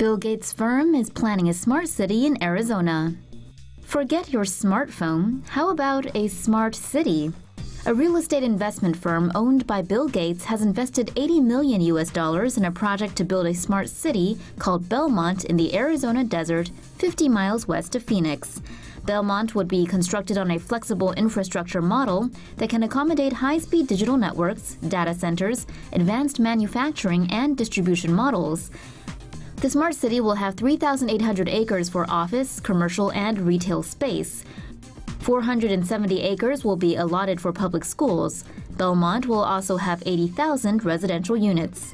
Bill Gates' firm is planning a smart city in Arizona. Forget your smartphone, how about a smart city? A real estate investment firm owned by Bill Gates has invested $80 million in a project to build a smart city called Belmont in the Arizona desert, 50 miles west of Phoenix. Belmont would be constructed on a flexible infrastructure model that can accommodate high-speed digital networks, data centers, advanced manufacturing, and distribution models. The smart city will have 3,800 acres for office, commercial, and retail space. 470 acres will be allotted for public schools. Belmont will also have 80,000 residential units.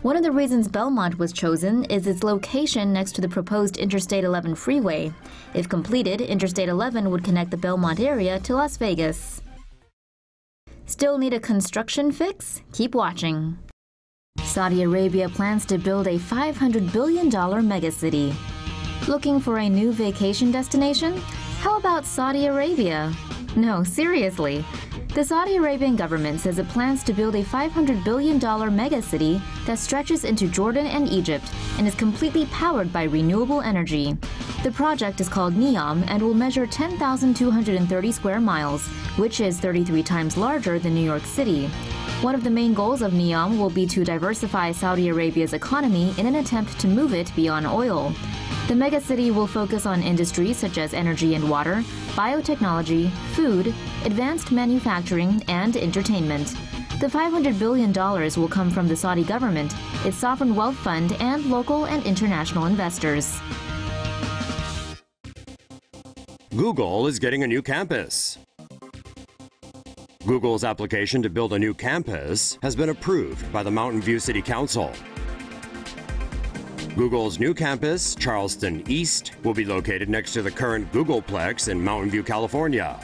One of the reasons Belmont was chosen is its location next to the proposed Interstate 11 freeway. If completed, Interstate 11 would connect the Belmont area to Las Vegas. Still need a construction fix? Keep watching. Saudi Arabia plans to build a $500 billion megacity. Looking for a new vacation destination? How about Saudi Arabia? No, seriously. The Saudi Arabian government says it plans to build a $500 billion megacity that stretches into Jordan and Egypt and is completely powered by renewable energy. The project is called NEOM and will measure 10,230 square miles, which is 33 times larger than New York City. One of the main goals of NEOM will be to diversify Saudi Arabia's economy in an attempt to move it beyond oil. The megacity will focus on industries such as energy and water, biotechnology, food, advanced manufacturing, and entertainment. The $500 billion will come from the Saudi government, its sovereign wealth fund, and local and international investors. Google is getting a new campus. Google's application to build a new campus has been approved by the Mountain View City Council. Google's new campus, Charleston East, will be located next to the current Googleplex in Mountain View, California.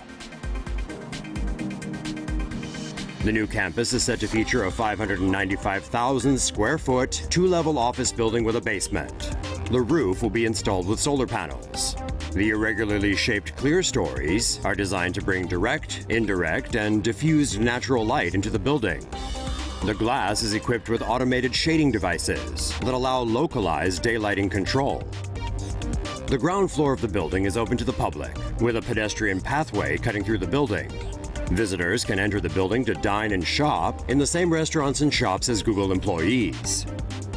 The new campus is set to feature a 595,000 square foot, two-level office building with a basement. The roof will be installed with solar panels. The irregularly shaped clear stories are designed to bring direct, indirect, and diffused natural light into the building. The glass is equipped with automated shading devices that allow localized daylighting control. The ground floor of the building is open to the public, with a pedestrian pathway cutting through the building. Visitors can enter the building to dine and shop in the same restaurants and shops as Google employees.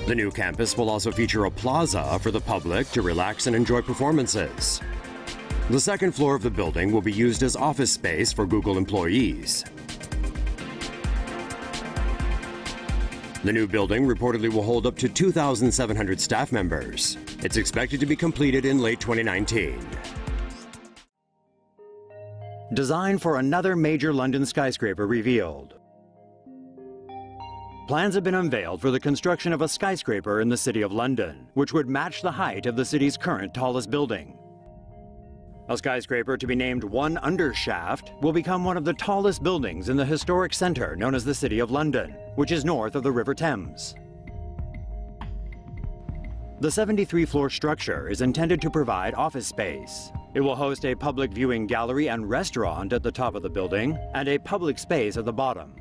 The new campus will also feature a plaza for the public to relax and enjoy performances. The second floor of the building will be used as office space for Google employees. The new building reportedly will hold up to 2,700 staff members. It's expected to be completed in late 2019. Design for another major London skyscraper revealed. Plans have been unveiled for the construction of a skyscraper in the City of London, which would match the height of the city's current tallest building. A skyscraper to be named One Undershaft will become one of the tallest buildings in the historic center known as the City of London, which is north of the River Thames. The 73-floor structure is intended to provide office space. It will host a public viewing gallery and restaurant at the top of the building and a public space at the bottom.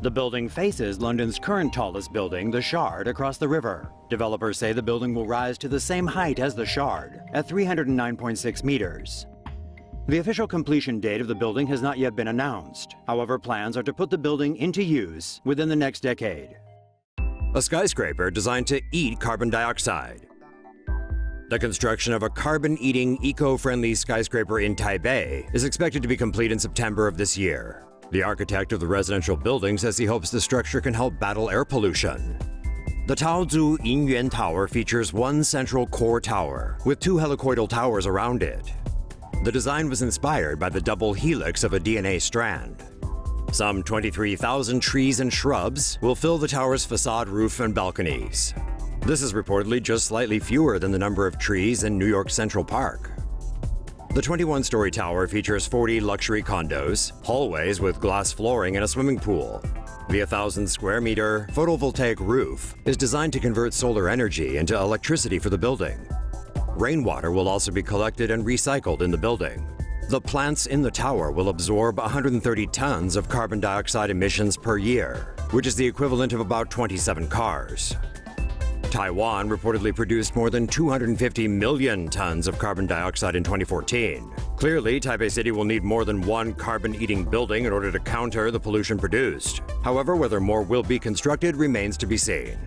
The building faces London's current tallest building, the Shard, across the river. Developers say the building will rise to the same height as the Shard, at 309.6 meters. The official completion date of the building has not yet been announced. However, plans are to put the building into use within the next decade. A skyscraper designed to eat carbon dioxide. The construction of a carbon-eating, eco-friendly skyscraper in Taipei is expected to be complete in September of this year. The architect of the residential building says he hopes the structure can help battle air pollution. The Taozu Yin Yuan Tower features one central core tower with two helicoidal towers around it. The design was inspired by the double helix of a DNA strand. Some 23,000 trees and shrubs will fill the tower's facade, roof, and balconies. This is reportedly just slightly fewer than the number of trees in New York Central Park. The 21-story tower features 40 luxury condos, hallways with glass flooring, and a swimming pool. The 1,000-square-meter photovoltaic roof is designed to convert solar energy into electricity for the building. Rainwater will also be collected and recycled in the building. The plants in the tower will absorb 130 tons of carbon dioxide emissions per year, which is the equivalent of about 27 cars. Taiwan reportedly produced more than 250 million tons of carbon dioxide in 2014. Clearly, Taipei City will need more than one carbon-eating building in order to counter the pollution produced. However, whether more will be constructed remains to be seen.